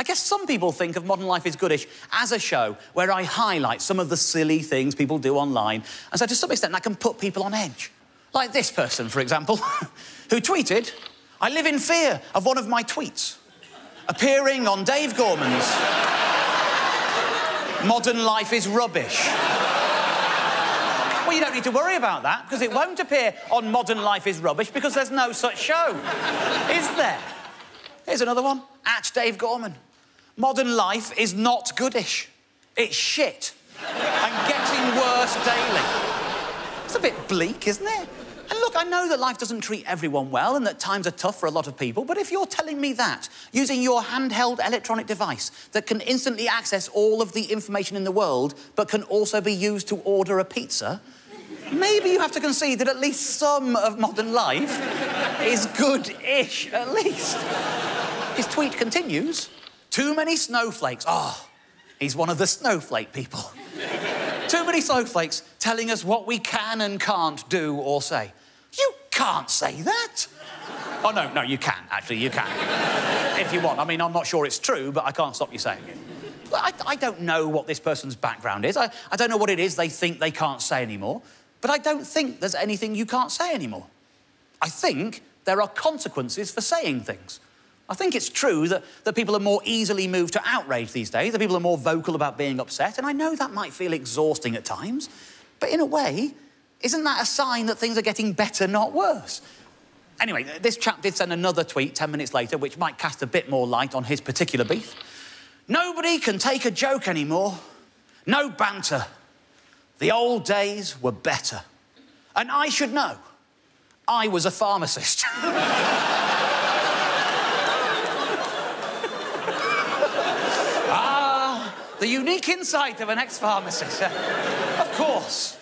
I guess some people think of Modern Life is Goodish as a show where I highlight some of the silly things people do online, and so to some extent that can put people on edge. Like this person, for example, who tweeted, "I live in fear of one of my tweets appearing on Dave Gorman's Modern Life is Rubbish." Well, you don't need to worry about that, because it won't appear on Modern Life is Rubbish, because there's no such show, is there? Here's another one, at Dave Gorman. "Modern Life is not goodish. It's shit and getting worse daily." It's a bit bleak, isn't it? And look, I know that life doesn't treat everyone well and that times are tough for a lot of people, but if you're telling me that using your handheld electronic device that can instantly access all of the information in the world but can also be used to order a pizza, maybe you have to concede that at least some of modern life is good-ish, at least. His tweet continues, "Too many snowflakes." Oh, he's one of the snowflake people. "Too many snowflakes telling us what we can and can't do or say." You can't say that. Oh, no, no, you can, actually, you can. If you want. I mean, I'm not sure it's true, but I can't stop you saying it. I don't know what this person's background is. I don't know what it is they think they can't say anymore, but I don't think there's anything you can't say anymore. I think there are consequences for saying things. I think it's true that people are more easily moved to outrage these days, that people are more vocal about being upset, and I know that might feel exhausting at times, but in a way, isn't that a sign that things are getting better, not worse? Anyway, this chap did send another tweet 10 minutes later, which might cast a bit more light on his particular beef. "Nobody can take a joke anymore. No banter. The old days were better. And I should know. I was a pharmacist." The unique insight of an ex-pharmacist. Of course.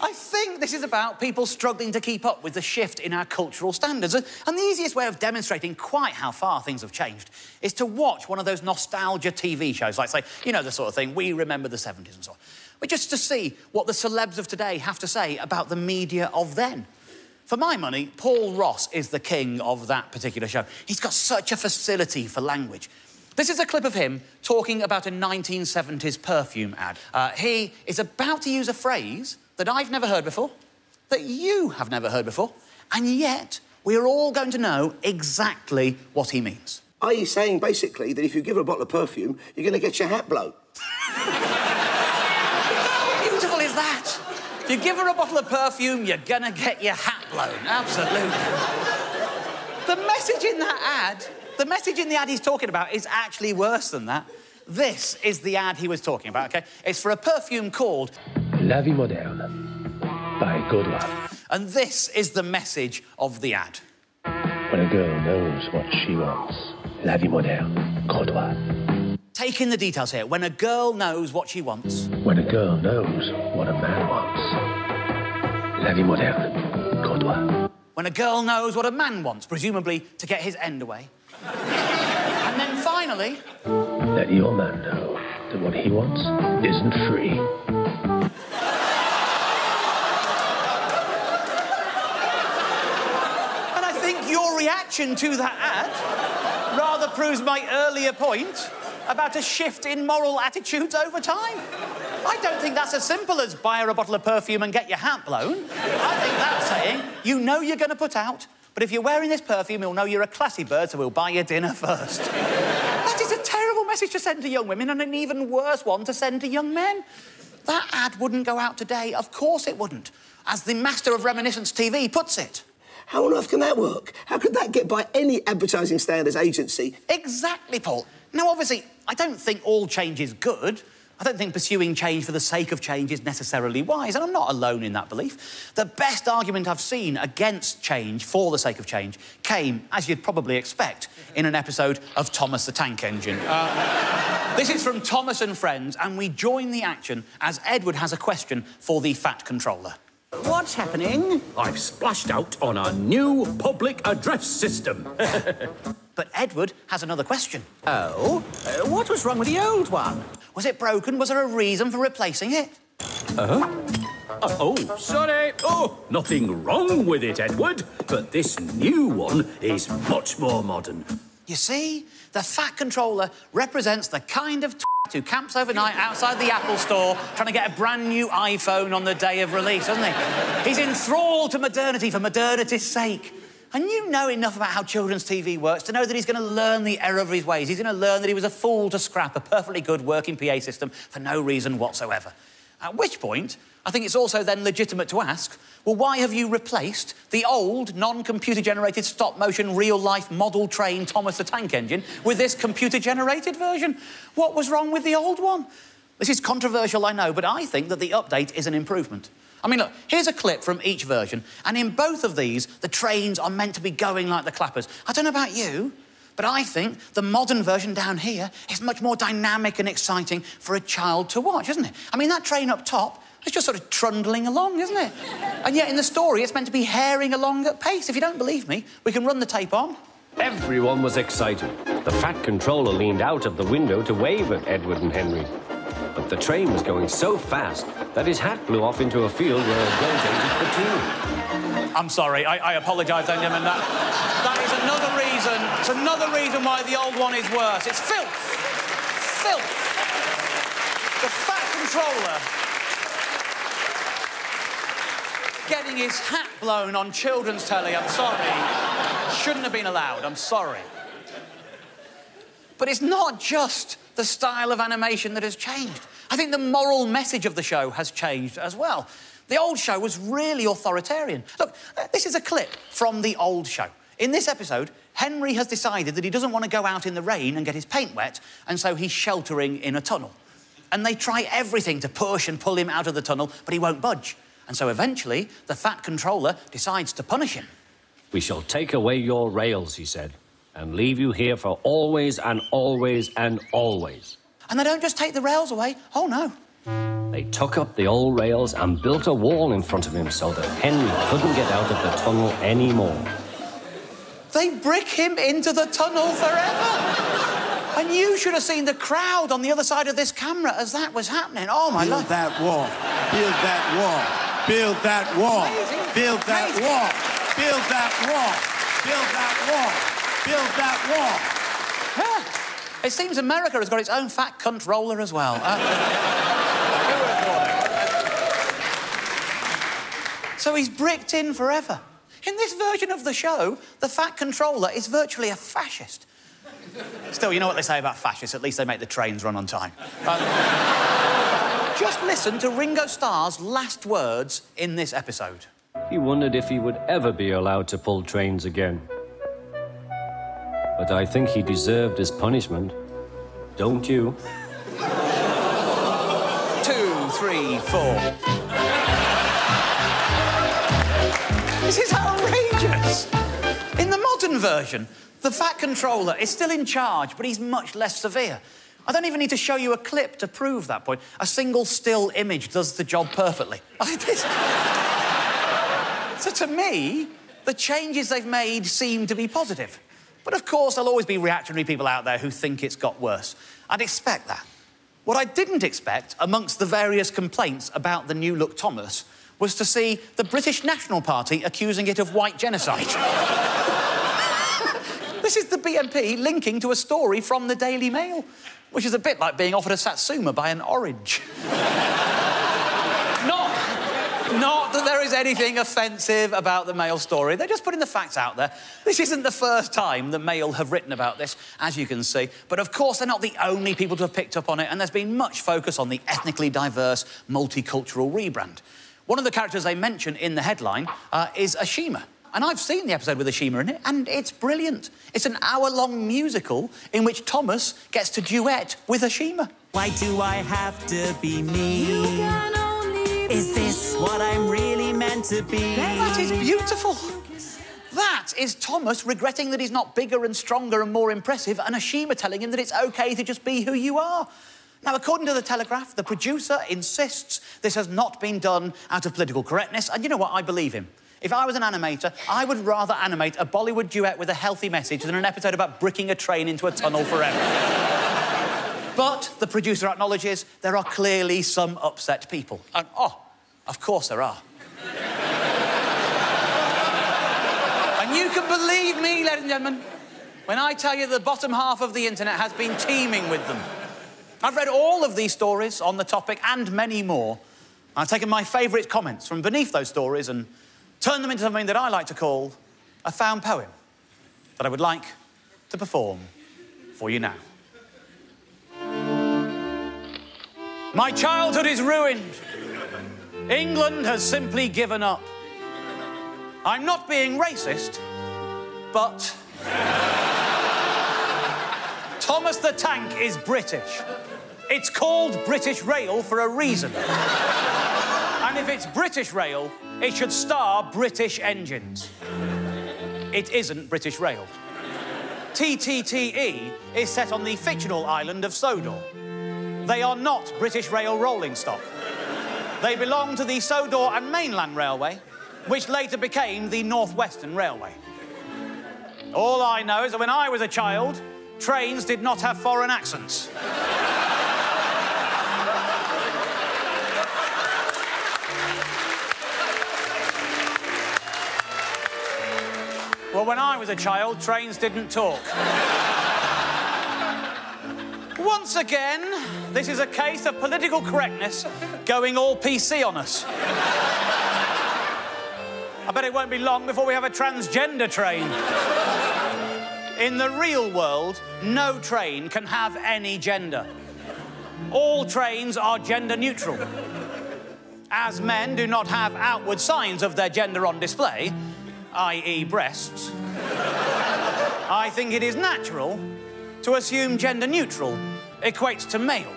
I think this is about people struggling to keep up with the shift in our cultural standards. And the easiest way of demonstrating quite how far things have changed is to watch one of those nostalgia TV shows, like, say, you know, the sort of thing, We Remember the 70s and so on. But just to see what the celebs of today have to say about the media of then. For my money, Paul Ross is the king of that particular show. He's got such a facility for language. This is a clip of him talking about a 1970s perfume ad. He is about to use a phrase that I've never heard before, that you have never heard before, and yet we're all going to know exactly what he means. Are you saying, basically, that if you give her a bottle of perfume, you're going to get your hat blown? How beautiful is that? If you give her a bottle of perfume, you're going to get your hat blown. Absolutely. The message in that ad... The message in the ad he's talking about is actually worse than that. This is the ad he was talking about, OK? It's for a perfume called... La Vie Moderne by Gaudois. And this is the message of the ad. When a girl knows what she wants, La Vie Moderne, Gaudois. Take in the details here. When a girl knows what she wants... When a girl knows what a man wants, La Vie Moderne, Gaudois. When a girl knows what a man wants, presumably to get his end away. And then finally... Let your man know that what he wants isn't free. And I think your reaction to that ad rather proves my earlier point about a shift in moral attitudes over time. I don't think that's as simple as buy her a bottle of perfume and get your hat blown. I think that's saying, you know you're going to put out, but if you're wearing this perfume, you'll know you're a classy bird, so we'll buy you dinner first. That is a terrible message to send to young women and an even worse one to send to young men. That ad wouldn't go out today. Of course it wouldn't, as the master of Reminiscence TV puts it. How on earth can that work? How could that get by any advertising standards agency? Exactly, Paul. Now, obviously, I don't think all change is good. I don't think pursuing change for the sake of change is necessarily wise, and I'm not alone in that belief. The best argument I've seen against change for the sake of change came, as you'd probably expect, in an episode of Thomas the Tank Engine. This is from Thomas and Friends, and we join the action as Edward has a question for the Fat Controller. What's happening? I've splashed out on our new public address system. But Edward has another question. Oh? What was wrong with the old one? Was it broken? Was there a reason for replacing it? Oh, sorry. Oh, nothing wrong with it, Edward. But this new one is much more modern. You see, the Fat Controller represents the kind of twat who camps overnight outside the Apple store trying to get a brand new iPhone on the day of release, doesn't he? He's enthralled to modernity for modernity's sake. And you know enough about how children's TV works to know that he's going to learn the error of his ways. He's going to learn that he was a fool to scrap a perfectly good working PA system for no reason whatsoever. At which point, I think it's also then legitimate to ask, well, why have you replaced the old, non-computer-generated, stop-motion, real-life model train Thomas the Tank Engine with this computer-generated version? What was wrong with the old one? This is controversial, I know, but I think that the update is an improvement. I mean, look, here's a clip from each version, and in both of these, the trains are meant to be going like the clappers. I don't know about you, but I think the modern version down here is much more dynamic and exciting for a child to watch, isn't it? I mean, that train up top is just sort of trundling along, isn't it? And yet, in the story, it's meant to be herring along at pace. If you don't believe me, we can run the tape on. Everyone was excited. The Fat Controller leaned out of the window to wave at Edward and Henry. But the train was going so fast that his hat blew off into a field where a goat ate it for two. I'm sorry. I apologise, don't you? That is another reason. It's another reason why the old one is worse. It's filth. Filth. The Fat Controller getting his hat blown on children's telly. I'm sorry. Shouldn't have been allowed. I'm sorry. But it's not just the style of animation that has changed. I think the moral message of the show has changed as well. The old show was really authoritarian. Look, this is a clip from the old show. In this episode, Henry has decided that he doesn't want to go out in the rain and get his paint wet, and so he's sheltering in a tunnel. And they try everything to push and pull him out of the tunnel, but he won't budge. And so eventually, the Fat Controller decides to punish him. We shall take away your rails, he said, and leave you here for always and always and always. And they don't just take the rails away, oh no. They took up the old rails and built a wall in front of him so that Henry couldn't get out of the tunnel anymore. They brick him into the tunnel forever! And you should have seen the crowd on the other side of this camera as that was happening. Oh, my God. Build that wall. Build that wall. Build that wall. Build that wall. Build that wall. Build that wall. Build that wall. Yeah. It seems America has got its own Fat Cunt Roller as well. So he's bricked in forever. In this version of the show, the Fat Controller is virtually a fascist. Still, you know what they say about fascists, at least they make the trains run on time. Just listen to Ringo Starr's last words in this episode. He wondered if he would ever be allowed to pull trains again. But I think he deserved his punishment. Don't you? 2, 3, 4. This is outrageous! In the modern version, the Fat Controller is still in charge, but he's much less severe. I don't even need to show you a clip to prove that point. A single still image does the job perfectly. So to me, the changes they've made seem to be positive. But of course, there'll always be reactionary people out there who think it's got worse. I'd expect that. What I didn't expect, amongst the various complaints about the new look Thomas, was to see the British National Party accusing it of white genocide. This is the BNP linking to a story from the Daily Mail, which is a bit like being offered a satsuma by an orange. Not that there is anything offensive about the Mail story. They're just putting the facts out there. This isn't the first time the Mail have written about this, as you can see. But, of course, they're not the only people to have picked up on it, and there's been much focus on the ethnically diverse, multicultural rebrand. One of the characters they mention in the headline is Ashima. And I've seen the episode with Ashima in it, and it's brilliant. It's an hour-long musical in which Thomas gets to duet with Ashima. Why do I have to be me? You can only be Is this you. What I'm really meant to be? Yeah, that is beautiful. That is Thomas regretting that he's not bigger and stronger and more impressive, and Ashima telling him that it's OK to just be who you are. Now, according to the Telegraph, the producer insists this has not been done out of political correctness, and you know what? I believe him. If I was an animator, I would rather animate a Bollywood duet with a healthy message than an episode about bricking a train into a tunnel forever. But the producer acknowledges there are clearly some upset people. And, oh, of course there are. And you can believe me, ladies and gentlemen, When I tell you the bottom half of the internet has been teeming with them. I've read all of these stories on the topic and many more. I've taken my favourite comments from beneath those stories and turned them into something that I like to call a found poem that I would like to perform for you now. My childhood is ruined. England has simply given up. I'm not being racist, but... Thomas the Tank is British. It's called British Rail for a reason. And if it's British Rail, it should star British engines. It isn't British Rail. TTTE is set on the fictional island of Sodor. They are not British Rail rolling stock. They belong to the Sodor and Mainland Railway, which later became the Northwestern Railway. All I know is that when I was a child, trains did not have foreign accents. Well, when I was a child, trains didn't talk. Once again, this is a case of political correctness going all PC on us. I bet it won't be long before we have a transgender train. In the real world, no train can have any gender. All trains are gender neutral. As men do not have outward signs of their gender on display, i.e. breasts, I think it is natural to assume gender neutral equates to male,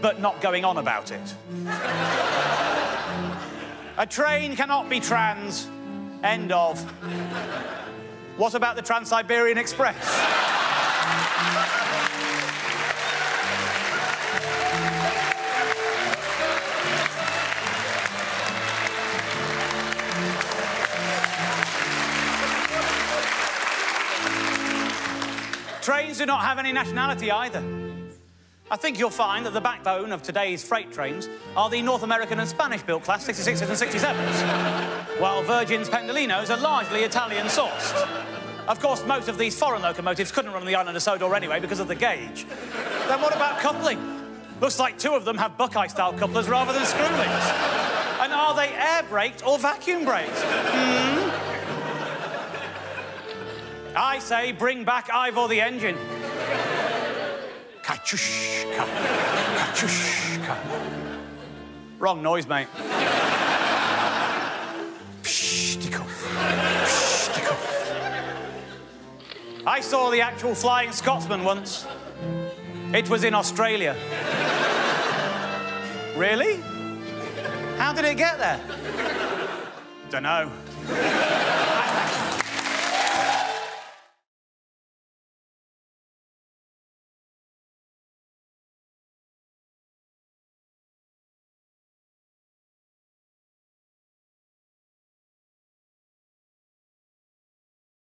but not going on about it. A train cannot be trans. End of. What about the Trans-Siberian Express? Trains do not have any nationality either. I think you'll find that the backbone of today's freight trains are the North American and Spanish-built Class 66s and 67s, while Virgin's Pendolinos are largely Italian-sourced. Of course, most of these foreign locomotives couldn't run on the island of Sodor anyway because of the gauge. Then what about coupling? Looks like two of them have Buckeye-style couplers rather than screw links. And are they air-braked or vacuum-braked? I say bring back Ivor the Engine. Kachushka, kachushka. Wrong noise, mate. Pshtikov. I saw the actual Flying Scotsman once. It was in Australia. Really? How did it get there? Dunno.